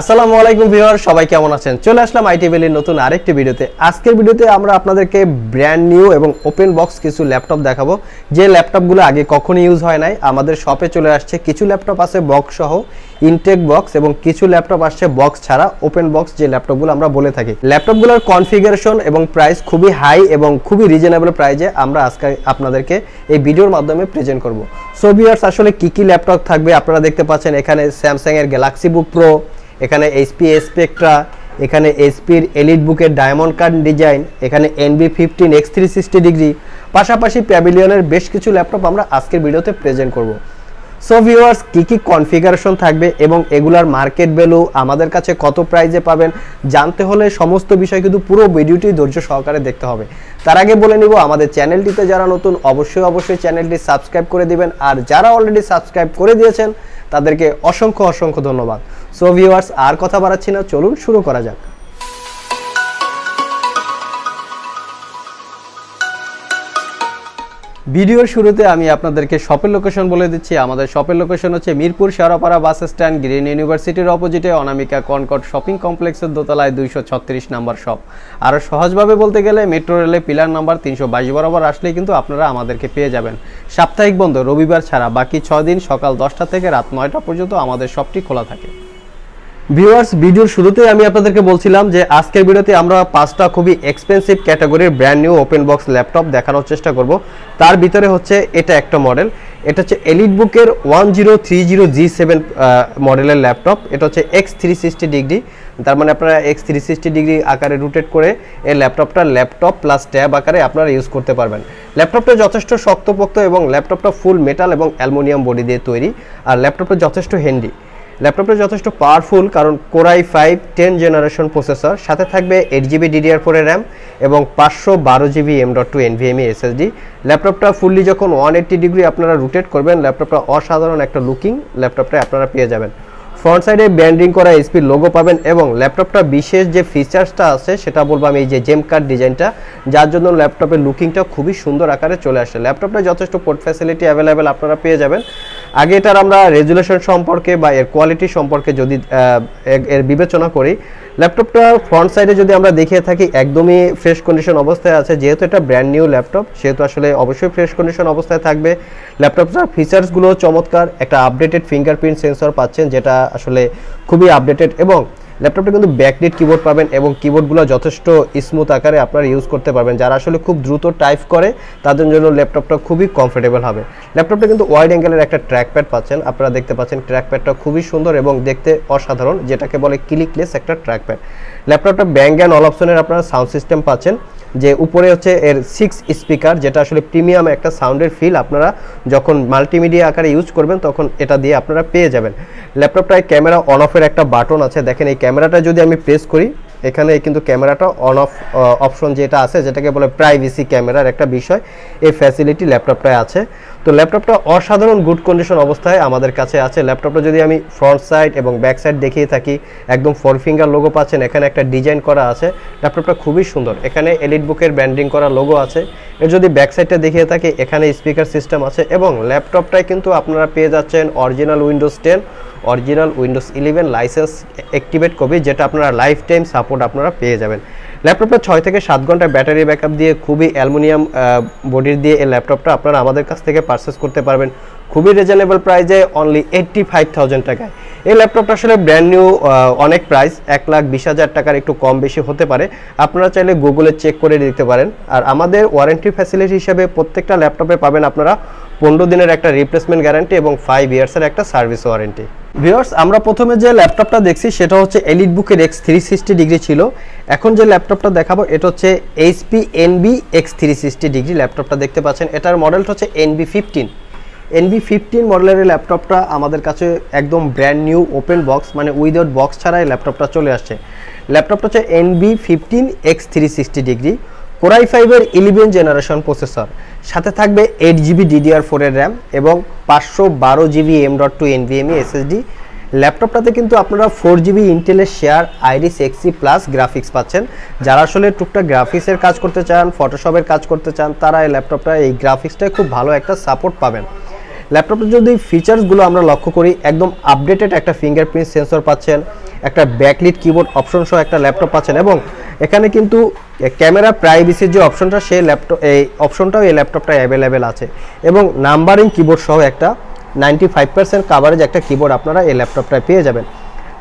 আসসালামু আলাইকুম ভিউয়ার, সবাই কেমন আছেন? চলে আসলাম আইটি ভ্যালির নতুন আরেকটি ভিডিওতে। আজকের ভিডিওতে আমরা আপনাদেরকে ব্র্যান্ড নিউ এবং ওপেন বক্স কিছু ল্যাপটপ দেখাবো, যে ল্যাপটপগুলো আগে কখনো ইউজ হয় নাই। আমাদের শপে চলে আসছে, কিছু ল্যাপটপ আছে বক্স সহ ইনটেক বক্স, এবং কিছু ল্যাপটপ আসছে বক্স ছাড়া ওপেন বক্স, যে ল্যাপটপগুলো আমরা বলে থাকি। ল্যাপটপগুলোর কনফিগারেশন এবং প্রাইস খুবই হাই এবং খুবই রিজনেবল প্রাইসে আমরা আজকে আপনাদেরকে এই ভিডিওর মাধ্যমে প্রেজেন্ট করব। সো ভিউয়ার্স, আসলে কী ল্যাপটপ থাকবে আপনারা দেখতে পাচ্ছেন, এখানে স্যামসাংয়ের গ্যালাক্সি বুক প্রো, এখানে এইচপি স্পেক্ট্রা, এখানে এইচপির এলিট বুকের ডায়মন্ড কাট ডিজাইন, এখানে NV15 X360 ডিগ্রি, পাশাপাশি প্যাভিলিয়নের বেশ কিছু ল্যাপটপ আমরা আজকের ভিডিওতে প্রেজেন্ট করব। সো ভিউয়ার্স, কী কী কনফিগারেশন থাকবে এবং এগুলার মার্কেট ভ্যালু আমাদের কাছে কত প্রাইজে পাবেন, জানতে হলে সমস্ত বিষয় কিন্তু পুরো ভিডিওটি ধৈর্য সহকারে দেখতে হবে। তার আগে বলে নিব, আমাদের চ্যানেলটিতে যারা নতুন অবশ্যই চ্যানেলটি সাবস্ক্রাইব করে দিবেন, আর যারা অলরেডি সাবস্ক্রাইব করে দিয়েছেন তাদেরকে অসংখ্য ধন্যবাদ। সো ভিউয়ার্স, আর কথা বাড়াচ্ছি না, চলুন শুরু করা যাক। ভিডিওর শুরুতে আমি আপনাদেরকে শপের লোকেশন বলে দিচ্ছি। আমাদের শপের লোকেশন হচ্ছে Mirpur Shewrapara bus stand, Green ইউনিভার্সিটির অপোজিটে অনামিকা কনকর্ড শপিং কমপ্লেক্সের দোতলায় 236 নাম্বার শপ। আরও সহজভাবে বলতে গেলে মেট্রো রেলে পিলার নাম্বার 322 বরাবর আসলে কিন্তু আপনারা আমাদেরকে পেয়ে যাবেন। সাপ্তাহিক বন্ধ রবিবার ছাড়া বাকি 6 দিন সকাল 10টা থেকে রাত 9টা পর্যন্ত আমাদের শপটি খোলা থাকে। ভিউয়ার্স, ভিডিওর শুরুতেই আমি আপনাদেরকে বলছিলাম যে আজকের ভিডিওতে আমরা 5টা খুবই এক্সপেন্সিভ ক্যাটাগরির brand new open box laptop দেখানোর চেষ্টা করব। তার ভিতরে হচ্ছে এটা একটা মডেল, এটা হচ্ছে এলিটবুকের 1030 G7 মডেলের ল্যাপটপ। এটা হচ্ছে X360 ডিগ্রি, তার মানে আপনারা X360 ডিগ্রি আকারে রোটেট করে এই ল্যাপটপটা ল্যাপটপ প্লাস ট্যাব আকারে আপনারা ইউজ করতে পারবেন। ল্যাপটপটা যথেষ্ট শক্তপোক্ত এবং ল্যাপটপটা ফুল মেটাল এবং অ্যালুমিনিয়াম বডি দিয়ে তৈরি, আর ল্যাপটপটা যথেষ্ট হ্যান্ডি। ল্যাপটপটা যথেষ্ট পাওয়ারফুল, কারণ Core i5 10 জেনারেশন প্রসেসর, সাথে থাকবে 8GB DDR4 RAM এবং 512GB M.2 NVMe SSD। ল্যাপটপটা ফুললি যখন 180 ডিগ্রি আপনারা রোটেট করবেন, ল্যাপটপটা অসাধারণ একটা লুকিং ল্যাপটপটা আপনারা পেয়ে যাবেন। ফ্রন্ট সাইডে ব্যান্ডিং করা HP লোগো পাবেন, এবং ল্যাপটপটা বিশেষ যে ফিচার্সটা আছে সেটা বলবো আমি, এই যে জেম কাট ডিজাইনটা, যার জন্য ল্যাপটপের লুকিংটা খুবই সুন্দর আকারে চলে আসে। ল্যাপটপটা যথেষ্ট পোর্ট ফ্যাসিলিটি অ্যাভেলেবেল আপনারা পেয়ে যাবেন। আগে এটার আমরা রেজুলেশন সম্পর্কে বা এর কোয়ালিটি সম্পর্কে যদি এর বিবেচনা করি, ল্যাপটপটা ফ্রন্ট সাইডে যদি আমরা দেখিয়ে থাকি একদমই ফ্রেশ কন্ডিশন অবস্থায় আছে। যেহেতু এটা ব্র্যান্ড নিউ ল্যাপটপ সেহেতু আসলে অবশ্যই ফ্রেশ কন্ডিশন অবস্থায় থাকবে। ল্যাপটপটার ফিচার্সগুলো চমৎকার, একটা আপডেটেড ফিঙ্গারপ্রিন্ট সেন্সর পাচ্ছেন যেটা আসলে খুবই আপডেটেড, এবং ল্যাপটপটা কিন্তু ব্যাকলিট কিবোর্ড পাবেন এবং কিবোর্ডগুলো যথেষ্ট স্মুথ আকারে আপনারা ইউজ করতে পারবেন। যারা আসলে খুব দ্রুত টাইপ করে তাদের জন্য ল্যাপটপটা খুবই কমফোর্টেবল হবে। ল্যাপটপটা কিন্তু ওয়াইড অ্যাঙ্গেলের একটা ট্র্যাকপ্যাড পাচ্ছেন, আপনারা দেখতে পাচ্ছেন ট্র্যাকপ্যাডটা খুবই সুন্দর এবং দেখতে অসাধারণ, যেটাকে বলে ক্লিকলেস একটা ট্র্যাকপ্যাড। ল্যাপটপটা ব্যাং অ্যান্ড অল অপশনের আপনারা সাউন্ড সিস্টেম পাচ্ছেন, যে উপরে হচ্ছে এর 6 স্পিকার, যেটা আসলে প্রিমিয়াম একটা সাউন্ডের ফিল আপনারা যখন মাল্টিমিডিয়া আকারে ইউজ করবেন তখন এটা দিয়ে আপনারা পেয়ে যাবেন। ল্যাপটপটায় ক্যামেরা অন অফের একটা বাটন আছে, দেখেন এই ক্যামেরাটা যদি আমি প্রেস করি এখানে কিন্তু ক্যামেরাটা অন অফ অপশন যেটা আছে, যেটাকে বলে প্রাইভেসি ক্যামেরার একটা বিষয়, এই ফ্যাসিলিটি ল্যাপটপটায় আছে। তো ল্যাপটপটা অসাধারণ গুড কন্ডিশন অবস্থায় আমাদের কাছে আছে। ল্যাপটপটা যদি আমি ফ্রন্ট সাইড এবং ব্যাক সাইড দেখিয়ে থাকি, একদম 4 ফিঙ্গার লোগো পাচ্ছেন, এখানে একটা ডিজাইন করা আছে। ল্যাপটপটা খুবই সুন্দর, এখানে এলিটবুকের ব্র্যান্ডিং করা লোগো আছে। এর যদি ব্যাক সাইডটা দেখিয়ে থাকি এখানে স্পিকার সিস্টেম আছে, এবং ল্যাপটপটায় কিন্তু আপনারা পেয়ে যাচ্ছেন original Windows 10, original Windows 11 licence activate copy, যেটা আপনারা লাইফ টাইম সাপোর্ট আপনারা পেয়ে যাবেন। ল্যাপটপটা 6 থেকে 7 ঘন্টা ব্যাটারি ব্যাকআপ দিয়ে খুবই অ্যালুমিনিয়াম বডির দিয়ে এই ল্যাপটপটা আপনারা আমাদের কাছ থেকে পারচেস করতে পারবেন খুবই রিজনেবল প্রাইসে, অনলি 85,000 টাকায়। এই ল্যাপটপটা আসলে ব্র্যান্ড নিউ, অনেক প্রাইস 1,20,000 টাকার একটু কম বেশি হতে পারে, আপনারা চাইলে গুগলে চেক করে দেখতে পারেন। আর আমাদের ওয়ারেন্টি ফ্যাসিলিটি হিসেবে প্রত্যেকটা ল্যাপটপে পাবেন আপনারা 15 দিনের একটা রিপ্লেসমেন্ট গ্যারান্টি এবং 5 ইয়ার্সের একটা সার্ভিস ওয়ারেন্টি। ভিউয়ার্স, আমরা প্রথমে যে ল্যাপটপটা দেখছি সেটা হচ্ছে এলিটবুকের X360 ডিগ্রি ছিল, এখন যে ল্যাপটপটা দেখাবো এটা হচ্ছে HP NV X360 ডিগ্রি ল্যাপটপটা দেখতে পাচ্ছেন। এটার মডেলটা হচ্ছে NV15। NV15 মডেলের ল্যাপটপটা আমাদের কাছে একদম ব্র্যান্ড নিউ ওপেন বক্স, মানে উইদাউট বক্স ছাড়াই ল্যাপটপটা চলে আসছে। ল্যাপটপটা হচ্ছে NV15 X360 degree, Core i5 এর 11 জেনারেশন প্রসেসর, সাথে থাকবে 8GB DDR4 এর RAM এবং 512GB M.2 NVMe SSD। ল্যাপটপটাতে কিন্তু আপনারা 4GB ইন্টেলের share Iris Xe plus graphics পাচ্ছেন। যারা আসলে টুকটাক গ্রাফিক্সের কাজ করতে চান, ফটোশপের কাজ করতে চান, তারা এই ল্যাপটপটা এই গ্রাফিক্সটায় খুব ভালো একটা সাপোর্ট পাবেন। ল্যাপটপের যদি ফিচার্সগুলো আমরা লক্ষ্য করি, একদম আপডেটেড একটা ফিঙ্গারপ্রিন্ট সেন্সর পাচ্ছেন, একটা ব্যাকলিট কিবোর্ড অপশন সহ একটা ল্যাপটপ পাচ্ছেন এবং এখানে কিন্তু ক্যামেরা প্রাইভেসির যে অপশনটা সেই ল্যাপটপ এই অপশনটাও এই ল্যাপটপটায় অ্যাভেলেবেল আছে এবং নাম্বারিং কিবোর্ড সহ একটা 95% কাভারেজ একটা কিবোর্ড আপনারা এই ল্যাপটপটায় পেয়ে যাবেন।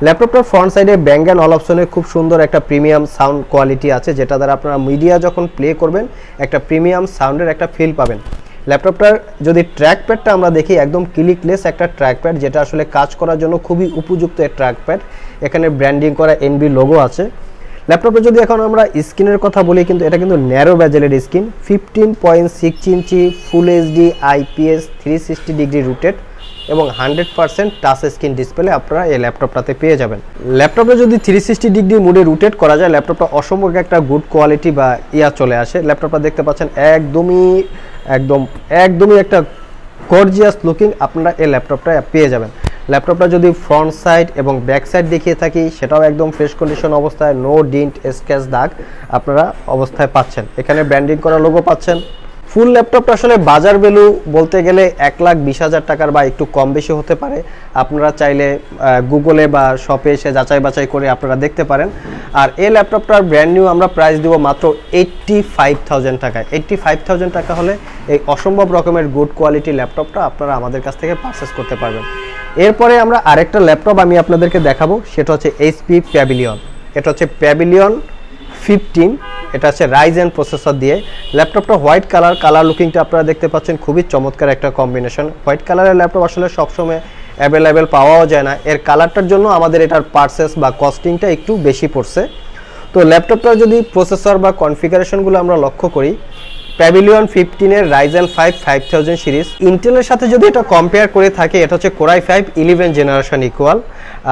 ল্যাপটপটার ফ্রন্ট সাইডে ব্যাং অ্যান্ড অল অপশনে খুব সুন্দর একটা প্রিমিয়াম সাউন্ড কোয়ালিটি আছে, যেটা দ্বারা আপনারা মিডিয়া যখন প্লে করবেন একটা প্রিমিয়াম সাউন্ডের একটা ফিল পাবেন। ল্যাপটপটার যদি ট্র্যাকপ্যাডটা আমরা দেখি, একদম ক্লিকলেস একটা ট্র্যাকপ্যাড, যেটা আসলে কাজ করার জন্য খুবই উপযুক্ত এই ট্র্যাকপ্যাড। এখানে ব্র্যান্ডিং করা এনবি লোগো আছে। ল্যাপটপে যদি এখন আমরা স্ক্রিনের কথা বলি, কিন্তু এটা কিন্তু ন্যারো ব্যাজেলের screen, 15.6 inch full HD IPS 360 degree rotate এবং 100% টাচ স্ক্রিন ডিসপ্লে আপনারা এই ল্যাপটপটাতে পেয়ে যাবেন। ল্যাপটপে যদি 360 ডিগ্রি মোডে রোটেট করা যায় ল্যাপটপটা অসম্ভব একটা গুড কোয়ালিটি বা চলে আসে। ল্যাপটপটা দেখতে পাচ্ছেন একদমই একটা গর্জিয়াস লুকিং আপনারা এই ল্যাপটপটা পেয়ে যাবেন। ল্যাপটপটা যদি ফ্রন্ট সাইড এবং ব্যাক সাইড দেখিয়ে থাকি সেটাও একদম ফ্রেশ কন্ডিশন অবস্থায়, নো ডিন্ট স্ক্র্যাচ দাগ আপনারা অবস্থায় পাচ্ছেন। এখানে ব্র্যান্ডিং করা লোগো পাচ্ছেন। ফুল ল্যাপটপটা আসলে বাজার ভ্যালু বলতে গেলে 1,20,000 টাকার বা একটু কম বেশি হতে পারে। আপনারা চাইলে গুগলে বা শপে এসে যাচাই বাছাই করে আপনারা দেখতে পারেন। আর এই ল্যাপটপটার ব্র্যান্ড নিউ আমরা প্রাইস দেবো মাত্র 85,000 টাকায়। 85,000 টাকা হলে এই অসম্ভব রকমের গুড কোয়ালিটি ল্যাপটপটা আপনারা আমাদের কাছ থেকে পারচেস করতে পারবেন। এরপরে আমরা আরেকটা ল্যাপটপ আমি আপনাদেরকে দেখাবো, সেটা হচ্ছে এইচপি প্যাভিলিয়ন। এটা হচ্ছে প্যাভিলিয়ন 15, এটা আছে রাইজেন প্রসেসর দিয়ে। ল্যাপটপটা হোয়াইট কালার লুকিংটা আপনারা দেখতে পাচ্ছেন, খুবই চমৎকার একটা কম্বিনেশন। হোয়াইট কালারের ল্যাপটপ আসলে সবসময় অ্যাভেলেবেল পাওয়াও যায় না, এর কালারটার জন্য আমাদের এটার পারচেস বা কস্টিংটা একটু বেশি পড়ছে। তো ল্যাপটপটার যদি প্রসেসর বা কনফিগারেশনগুলো আমরা লক্ষ্য করি, প্যাভিলিয়ন 15-এর রাইজেন 5 5000 সিরিজ ইন্টেলের সাথে যদি এটা কম্পেয়ার করে থাকে, এটা হচ্ছে কোর i5 11 জেনারেশন ইকুয়াল।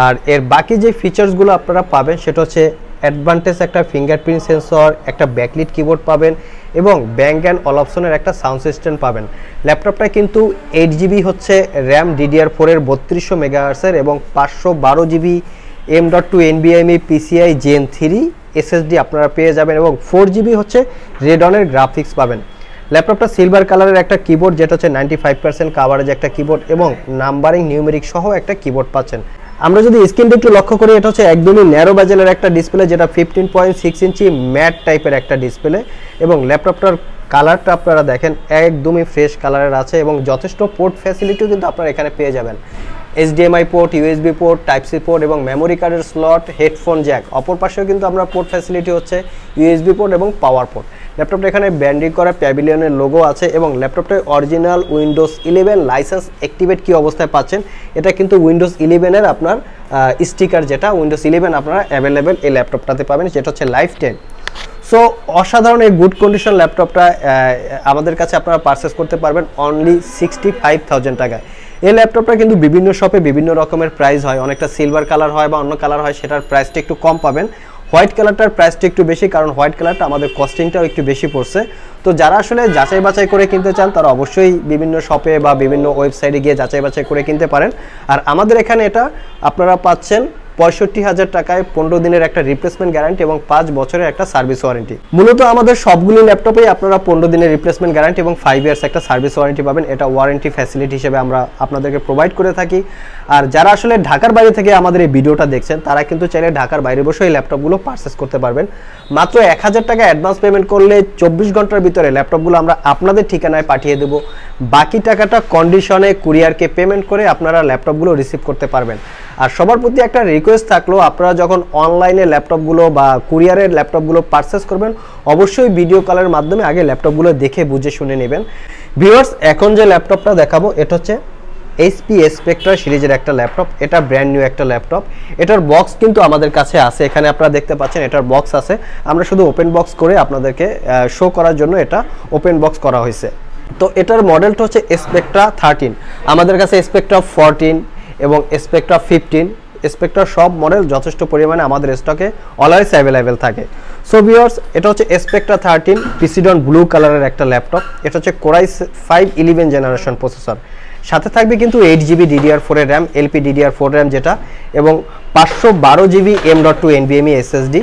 আর এর বাকি যে ফিচার্সগুলো আপনারা পাবেন সেটা হচ্ছে অ্যাডভান্টেজ একটা ফিঙ্গারপ্রিন্ট সেন্সর, একটা ব্যাকলিট কিবোর্ড পাবেন এবং ব্যাং অ্যান্ড অল অপশনের একটা সাউন্ড সিস্টেম পাবেন। ল্যাপটপটা কিন্তু 8 জিবি হচ্ছে র্যাম, DDR4 এর 3200 মেগাহার্টসের এবং 512 GB M.2 NVMe PCI Gen3 SSD আপনারা পেয়ে যাবেন এবং 4 জিবি হচ্ছে রেডনের গ্রাফিক্স পাবেন। ল্যাপটপটা সিলভার কালারের একটা কিবোর্ড, যেটা হচ্ছে 95% কাভারেজ একটা কিবোর্ড এবং নাম্বারিং নিউমেরিক সহ একটা কিবোর্ড পাচ্ছেন। আমরা যদি স্ক্রিনটা একটু লক্ষ্য করি, এটা হচ্ছে একদমই ন্যারো ব্যাজেলের একটা ডিসপ্লে, যেটা 15.6 ইঞ্চি ম্যাট টাইপের একটা ডিসপ্লে এবং ল্যাপটপটার কালারটা আপনারা দেখেন একদমই ফ্রেশ কালারের আছে এবং যথেষ্ট পোর্ট ফ্যাসিলিটিও কিন্তু আপনারা এখানে পেয়ে যাবেন। HDMI port, USB port, type C port এবং মেমোরি কার্ডের স্লট, হেডফোন জ্যাক, অপর পাশেও কিন্তু আমরা পোর্ট ফ্যাসিলিটি হচ্ছে USB পোর্ট এবং পাওয়ার পোর্ট। ল্যাপটপটা এখানে ব্র্যান্ডিং করা প্যাভিলিয়নের লোগো আছে এবং ল্যাপটপটায় original Windows 11 licence activate key অবস্থায় পাচ্ছেন, এটা কিন্তু উইন্ডোজ 11-এর আপনার স্টিকার, যেটা উইন্ডোজ 11 আপনারা অ্যাভেলেবেল এই ল্যাপটপটাতে পাবেন, যেটা হচ্ছে লাইফ 10। সো অসাধারণ এই গুড কন্ডিশন ল্যাপটপটা আমাদের কাছে আপনারা পারচেস করতে পারবেন অনলি 65,000 টাকায়। এই ল্যাপটপটা কিন্তু বিভিন্ন শপে বিভিন্ন রকমের প্রাইস হয়, অনেকটা সিলভার কালার হয় বা অন্য কালার হয়, সেটার প্রাইসটা একটু কম পাবেন। হোয়াইট কালারটার প্রাইসটা একটু বেশি, কারণ হোয়াইট কালারটা আমাদের কস্টিংটাও একটু বেশি পড়ছে। তো যারা আসলে যাচাই বাছাই করে কিনতে চান তারা অবশ্যই বিভিন্ন শপে বা বিভিন্ন ওয়েবসাইটে গিয়ে যাচাই বাছাই করে কিনতে পারেন। আর আমাদের এখানে এটা আপনারা পাচ্ছেন 65,000 টাকায় 15 দিনের একটা রিপ্লেসমেন্ট গ্যারান্টি এবং 5 বছরের একটা সার্ভিস ওয়ারেন্টি। মূলত আমাদের সবগুলি ল্যাপটপেই আপনারা 15 দিনের রিপ্লেসমেন্ট গ্যারান্টি এবং 5 ইয়ার্স একটা সার্ভিস ওয়ারেন্টি পাবেন। এটা ওয়ারেন্টি ফ্যাসিলিটি হিসেবে আমরা আপনাদেরকে প্রোভাইড করে থাকি। আর যারা আসলে ঢাকার বাইরে থেকে আমাদের এই ভিডিওটা দেখছেন তারা কিন্তু চাইলে ঢাকার বাইরে বসে এই ল্যাপটপগুলো পারচেস করতে পারবেন। মাত্র 1000 টাকা অ্যাডভান্স পেমেন্ট করলে 24 ঘন্টার ভিতরে ল্যাপটপগুলো আমরা আপনাদের ঠিকানায় পাঠিয়ে দেবো। বাকি টাকাটা কন্ডিশনে কুরিয়ারকে পেমেন্ট করে আপনারা ল্যাপটপগুলো রিসিভ করতে পারবেন। আর সবার প্রতি একটা রিকোয়েস্ট থাকলো, আপনারা যখন অনলাইনে ল্যাপটপগুলো বা কুরিয়ারের ল্যাপটপগুলো পারচেস করবেন অবশ্যই ভিডিও কলের মাধ্যমে আগে ল্যাপটপগুলো দেখে বুঝে শুনে নেবেন। ভিউয়ার্স, এখন যে ল্যাপটপটা দেখাবো এটা হচ্ছে HP Spectre সিরিজের একটা ল্যাপটপ। এটা ব্র্যান্ড নিউ একটা ল্যাপটপ, এটার বক্স কিন্তু আমাদের কাছে আছে। এখানে আপনারা দেখতে পাচ্ছেন এটার বক্স আছে, আমরা শুধু ওপেন বক্স করে আপনাদেরকে শো করার জন্য এটা ওপেন বক্স করা হয়েছে। তো এটার মডেলটা হচ্ছে Spectre 13। আমাদের কাছে Spectre 14 এবং Spectre 15, স্পেক্ট্রা সব মডেল যথেষ্ট পরিমাণে আমাদের স্টকে অলওয়েজ অ্যাভেলেবেল থাকে। সো ভিউয়ার্স, এটা হচ্ছে Spectre 13 পিসিডন ব্লু কালারের একটা ল্যাপটপ। এটা হচ্ছে কোর i5 11 জেনারেশন প্রসেসর, সাথে থাকবে কিন্তু 8 জিবি DDR4 এর র্যাম, LPDDR4 র্যাম যেটা, এবং 512 জিবি M.2 NVMe SSD।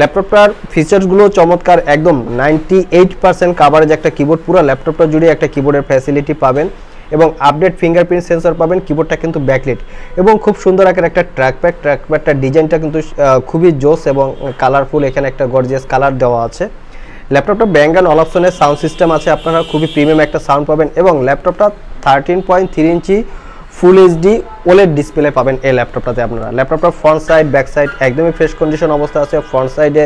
ল্যাপটপটার ফিচার্সগুলো চমৎকার, একদম 98% কাভারেজ একটা কিবোর্ড, পুরো ল্যাপটপটা জুড়ে একটা কিবোর্ডের ফ্যাসিলিটি পাবেন এবং আপডেট ফিঙ্গারপ্রিন্ট সেন্সর পাবেন। কিবোর্ডটা কিন্তু ব্যাকলাইট এবং খুব সুন্দর আকার একটা ট্র্যাকপ্যাড। ট্র্যাকপ্যাডটার ডিজাইনটা কিন্তু খুবই জোস এবং কালারফুল, এখানে একটা গর্জিয়াস কালার দেওয়া আছে। ল্যাপটপটা ব্যাং অ্যান্ড অলপশনের সাউন্ড সিস্টেম আছে, আপনারা খুবই প্রিমিয়াম একটা সাউন্ড পাবেন এবং ল্যাপটপটা 13.3 inch full HD OLED display পাবেন এই ল্যাপটপটাতে আপনারা। ল্যাপটপটার ফ্রন্ট সাইড ব্যাক সাইড একদমই ফ্রেশ কন্ডিশন অবস্থা আছে। ফ্রন্ট সাইডে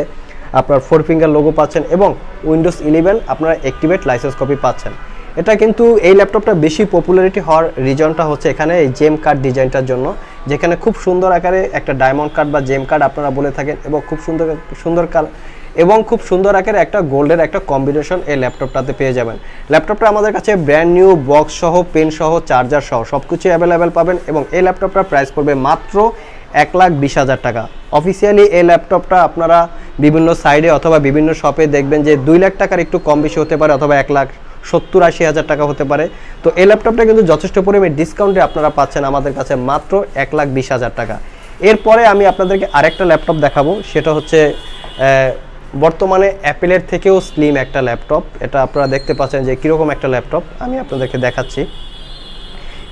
আপনার 4 ফিঙ্গার লোগো পাচ্ছেন এবং উইন্ডোজ 11 আপনারা অ্যাক্টিভেট লাইসেন্স কপি পাচ্ছেন। এটা কিন্তু এই ল্যাপটপটা বেশি পপুলারিটি হওয়ার রিজনটা হচ্ছে এখানে এই জেম কার্ড ডিজাইনটার জন্য, যেখানে খুব সুন্দর আকারে একটা ডায়মন্ড কার্ড বা জেম কার্ড আপনারা বলে থাকেন এবং খুব সুন্দর আকারে একটা গোল্ডের একটা কম্বিনেশন এই ল্যাপটপটাতে পেয়ে যাবেন। ল্যাপটপটা আমাদের কাছে ব্র্যান্ড নিউ বক্স সহ, পেন সহ, চার্জার সহ সব কিছু অ্যাভেলেবেল পাবেন এবং এই ল্যাপটপটার প্রাইস পড়বে মাত্র 1,20,000 টাকা। অফিসিয়ালি এই ল্যাপটপটা আপনারা বিভিন্ন সাইডে অথবা বিভিন্ন শপে দেখবেন যে 2,00,000 টাকার একটু কম বেশি হতে পারে অথবা 1,70,000-80,000 টাকা হতে পারে। তো এই ল্যাপটপটা কিন্তু যথেষ্ট পরিমাণে ডিসকাউন্টে আপনারা পাচ্ছেন আমাদের কাছে মাত্র 1,20,000 টাকা। এরপরে আমি আপনাদেরকে আরেকটা ল্যাপটপ দেখাবো, সেটা হচ্ছে বর্তমানে অ্যাপেলের থেকেও স্লিম একটা ল্যাপটপ। এটা আপনারা দেখতে পাচ্ছেন যে কীরকম একটা ল্যাপটপ, আমি আপনাদেরকে দেখাচ্ছি।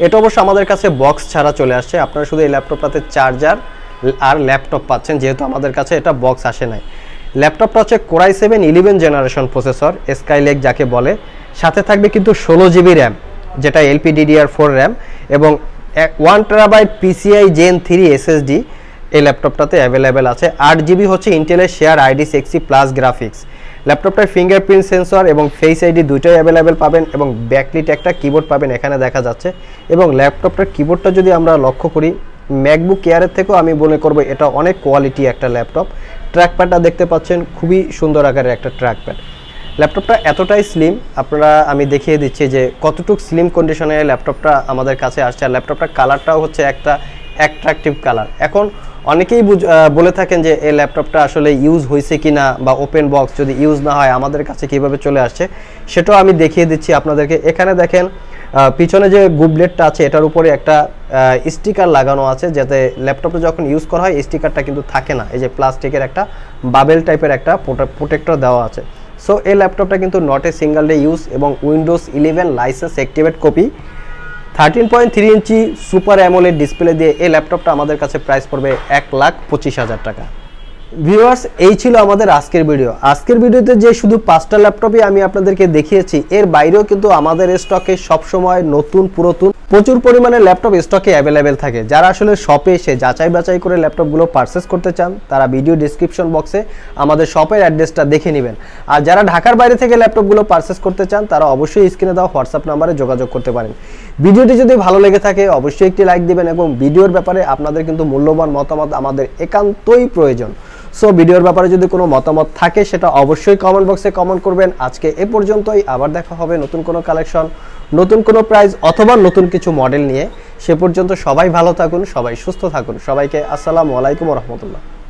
এটা অবশ্য আমাদের কাছে বক্স ছাড়া চলে আসছে, আপনারা শুধু এই ল্যাপটপটাতে চার্জার আর ল্যাপটপ পাচ্ছেন, যেহেতু আমাদের কাছে এটা বক্স আসে নাই। ল্যাপটপটা হচ্ছে Core i7 11th generation processor, Skylake যাকে বলে। সাথে থাকবে কিন্তু 16 GB র্যাম, যেটা LPDDR4 র্যাম এবং 1TB PCI Gen3 SSD এই ল্যাপটপটাতে অ্যাভেলেবেল আছে। 8 GB হচ্ছে ইন্টেলের share Iris Xe plus graphics. ল্যাপটপটার ফিঙ্গারপ্রিন্ট সেন্সর এবং ফেস আইডি দুইটাই অ্যাভেলেবেল পাবেন এবং ব্যাকলিট একটা কিবোর্ড পাবেন এখানে দেখা যাচ্ছে। এবং ল্যাপটপটার কিবোর্ডটা যদি আমরা লক্ষ্য করি, ম্যাকবুক এয়ারের থেকেও আমি মনে করব এটা অনেক কোয়ালিটি একটা ল্যাপটপ। ট্র্যাকপ্যাডটা দেখতে পাচ্ছেন, খুবই সুন্দর আকারের একটা ট্র্যাকপ্যাড। ল্যাপটপটা এতটাই স্লিম, আপনারা আমি দেখিয়ে দিচ্ছি যে কতটুকু স্লিম কন্ডিশনে ল্যাপটপটা আমাদের কাছে আসছে। আর ল্যাপটপটার কালারটাও হচ্ছে একটা অ্যাট্রাকটিভ কালার। এখন অনেকেই বলে থাকেন যে এই ল্যাপটপটা আসলে ইউজ হয়েছে কি না, বা ওপেন বক্স যদি ইউজ না হয় আমাদের কাছে কীভাবে চলে আসছে সেটাও আমি দেখিয়ে দিচ্ছি আপনাদেরকে। এখানে দেখেন পিছনে যে গুবলেটটা আছে এটার উপরে একটা স্টিকার লাগানো আছে, যাতে ল্যাপটপে যখন ইউজ করা হয় স্টিকারটা কিন্তু থাকে না। এই যে প্লাস্টিকের একটা বাবেল টাইপের একটা প্রোটেক্টর দেওয়া আছে। সো এই ল্যাপটপটা কিন্তু not a single day use এবং Windows 11 licence activate copy. 13.3 inch super AMOLED display দিয়ে এই ল্যাপটপটা আমাদের কাছে প্রাইস পড়বে 1,25,000 টাকা। ভিউয়ার্স, এই ছিল আমাদের আজকের ভিডিও। আজকের ভিডিওতে যে শুধু 5টা ল্যাপটপই আমি আপনাদেরকে দেখিয়েছি, এর বাইরেও কিন্তু আমাদের স্টকে সবসময় নতুন পুরাতন প্রচুর পরিমাণে ল্যাপটপ স্টকে অ্যাভেলেবেল থাকে। যারা আসলে শপে এসে যাচাই বাছাই করে ল্যাপটপগুলো পারচেস করতে চান তারা ভিডিও ডিসক্রিপশন বক্সে আমাদের শপের অ্যাড্রেসটা দেখে নেবেন। আর যারা ঢাকার বাইরে থেকে ল্যাপটপগুলো পারচেস করতে চান তারা অবশ্যই স্ক্রিনে দেওয়া হোয়াটসঅ্যাপ নাম্বারে যোগাযোগ করতে পারেন। ভিডিওটি যদি ভালো লেগে থাকে অবশ্যই একটি লাইক দেবেন এবং ভিডিওর ব্যাপারে আপনাদের কিন্তু মূল্যবান মতামত আমাদের একান্তই প্রয়োজন। সো ভিডিওর ব্যাপারে যদি কোনো মতামত থাকে সেটা অবশ্যই কমেন্ট বক্সে কমেন্ট করবেন। আজকে এ পর্যন্তই, আবার দেখা হবে নতুন কোনো কালেকশন, নতুন কোনো প্রাইস অথবা নতুন কিছু মডেল নিয়ে। সে পর্যন্ত সবাই ভালো থাকুন, সবাই সুস্থ থাকুন। সবাইকে আসসালামু আলাইকুম ওয়া রাহমাতুল্লাহ।